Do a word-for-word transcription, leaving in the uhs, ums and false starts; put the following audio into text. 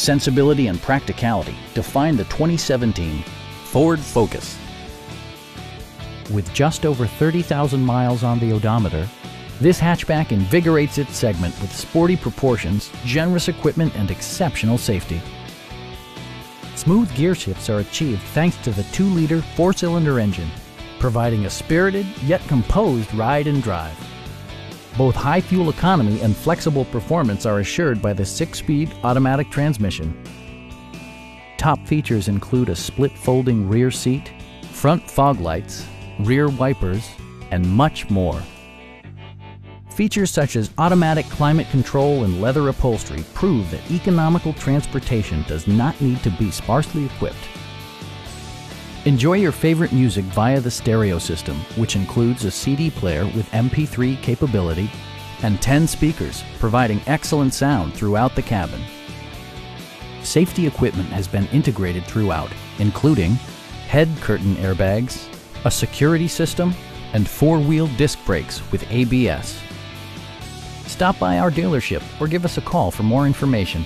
sensibility, and practicality define the twenty seventeen Ford Focus. With just over thirty thousand miles on the odometer, this hatchback invigorates its segment with sporty proportions, generous equipment, and exceptional safety. Smooth gear shifts are achieved thanks to the two liter four cylinder engine, providing a spirited yet composed ride and drive. Both high fuel economy and flexible performance are assured by the six speed automatic transmission. Top features include a split folding rear seat, front fog lights, rear wipers, and much more. Features such as automatic climate control and leather upholstery prove that economical transportation does not need to be sparsely equipped. Enjoy your favorite music via the stereo system, which includes a C D player with M P three capability and ten speakers, providing excellent sound throughout the cabin. Safety equipment has been integrated throughout, including head curtain airbags, a security system, and four-wheel disc brakes with A B S. Stop by our dealership or give us a call for more information.